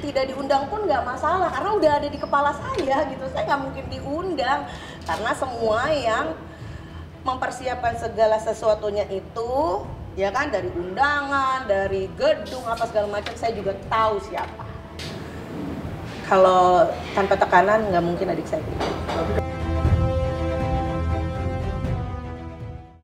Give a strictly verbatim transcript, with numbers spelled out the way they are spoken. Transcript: tidak diundang pun nggak masalah, karena udah ada di kepala saya gitu. Saya nggak mungkin diundang, karena semua yang mempersiapkan segala sesuatunya itu, ya kan, dari undangan, dari gedung, apa segala macam, saya juga tahu siapa. Kalau tanpa tekanan nggak mungkin adik saya.